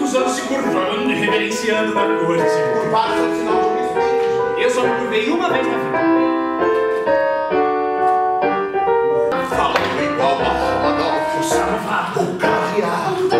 muitos anos se curvando e reverenciando na corte. Curvado é um sinal de respeito. Eu só me curvei uma vez na vida. Falo igual a Rodolfo Sarvato, o carreado.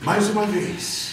Mais uma vez.